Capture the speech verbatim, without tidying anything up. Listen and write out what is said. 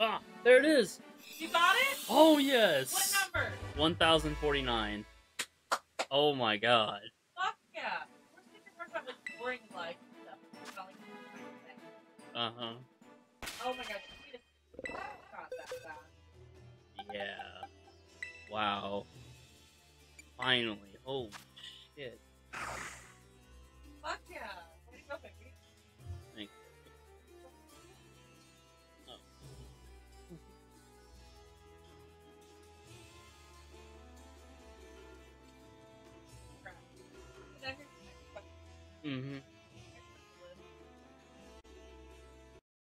Ah, there it is. You got it? Oh, yes. What number? one thousand forty-nine. Oh, my God. Fuck yeah. We're thinking we're talking about boring life stuff. Uh-huh. Oh, my God. You got that fast. Yeah. Wow. Finally. Holy shit. Fuck yeah. What are you doing? Mm-hmm.